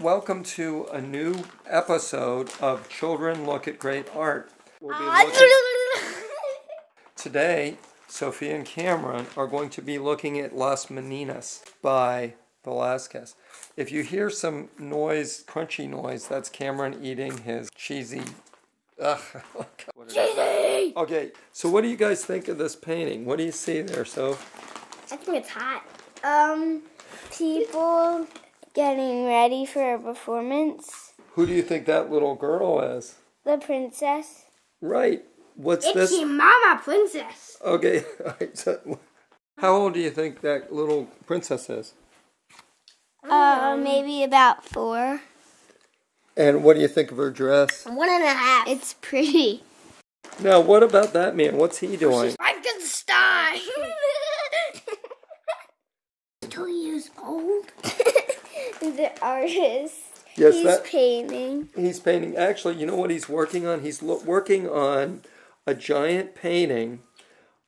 Welcome to a new episode of Children Look at Great Art. We'll be Today, Sophia and Cameron are going to be looking at Las Meninas by Velazquez. If you hear some noise, crunchy noise, that's Cameron eating his cheesy... Cheesy! Okay, so what do you guys think of this painting? What do you see there, Soph? I think it's hot. People... getting ready for a performance. Who do you think that little girl is? The princess. Right. What's this? It's your mama princess. Okay. All right. So, how old do you think that little princess is? Maybe about 4. And what do you think of her dress? 1.5. It's pretty. Now, what about that man? What's he doing? Frankenstein. 2 years old. The artist. Yes, he's painting. He's painting. Actually, you know what he's working on? He's working on a giant painting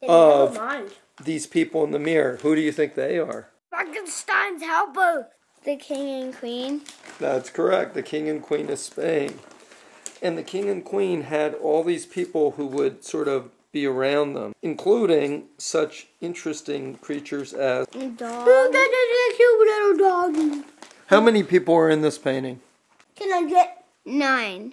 of these people in the mirror. Who do you think they are? Frankenstein's helper. The king and queen. That's correct. The king and queen of Spain. And the king and queen had all these people who would sort of be around them, including such interesting creatures as... a dog. Oh, that's a cute little doggy. How many people are in this painting? Can I get 9?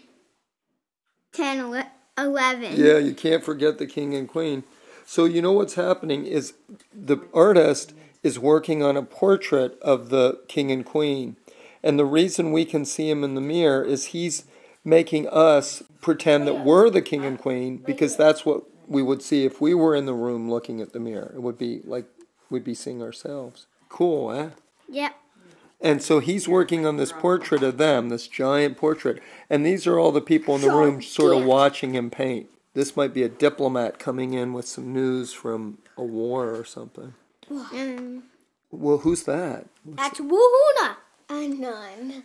10, 11. Yeah, you can't forget the king and queen. So you know what's happening is the artist is working on a portrait of the king and queen. And the reason we can see him in the mirror is he's making us pretend that we're the king and queen, because that's what we would see if we were in the room looking at the mirror. It would be like we'd be seeing ourselves. Cool, eh? Yep. And so he's working on this portrait of them, this giant portrait. And these are all the people in the room sort of watching him paint. This might be a diplomat coming in with some news from a war or something. Well, who's that? That's Wuhuna. A nun.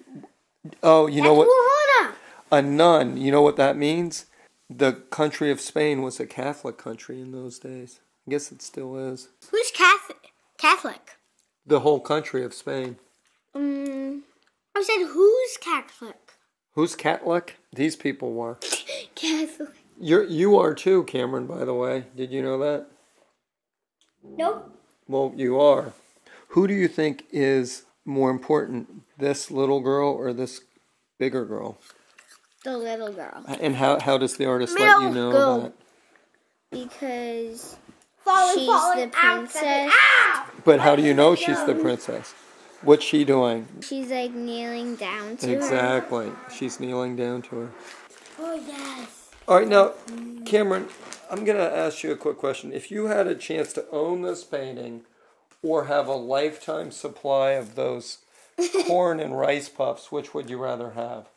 Oh, you know what? That's Wuhuna. A nun. You know what that means? The country of Spain was a Catholic country in those days. I guess it still is. Who's Catholic? The whole country of Spain. I said, who's Catholic? Who's Catholic? These people were. Catholic. You are too, Cameron, by the way. Did you know that? Nope. Well, you are. Who do you think is more important, this little girl or this bigger girl? The little girl. And how does the artist let you know that? Because she's the princess. But how do you know she's the princess? What's she doing? She's like kneeling down to her. Exactly. She's kneeling down to her. Oh, yes. All right, now, Cameron, I'm going to ask you a quick question. If you had a chance to own this painting or have a lifetime supply of those corn and rice puffs, which would you rather have?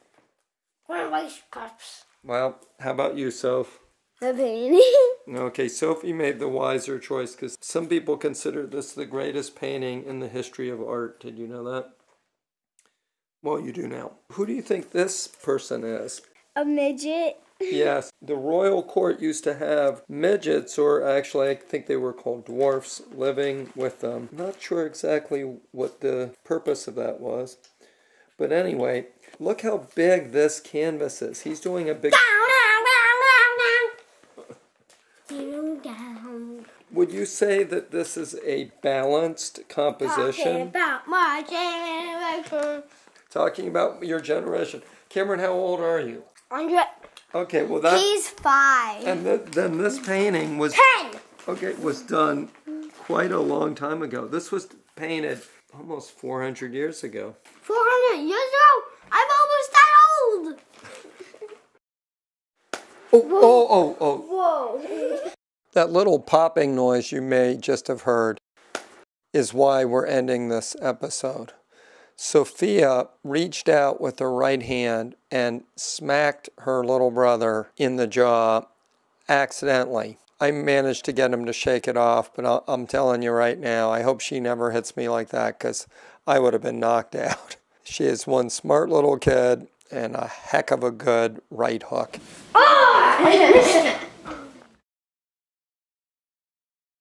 Corn and rice puffs. Well, how about you, Soph? The painting. Okay, Sophie made the wiser choice because some people consider this the greatest painting in the history of art. Did you know that? Well, you do now. Who do you think this person is? A midget. Yes. The royal court used to have midgets, or actually I think they were called dwarfs, living with them. I'm not sure exactly what the purpose of that was. But anyway, look how big this canvas is. He's doing a big... Would you say that this is a balanced composition? Talking about my generation. Talking about your generation. Cameron, how old are you? 100. Okay, well that... He's 5. And then this painting was... 10! Okay, was done quite a long time ago. This was painted almost 400 years ago. 400 years ago? I'm almost that old! Whoa. That little popping noise you may just have heard is why we're ending this episode. Sophia reached out with her right hand and smacked her little brother in the jaw accidentally. I managed to get him to shake it off, but I'm telling you right now, I hope she never hits me like that because I would have been knocked out. She is one smart little kid and a heck of a good right hook. Oh!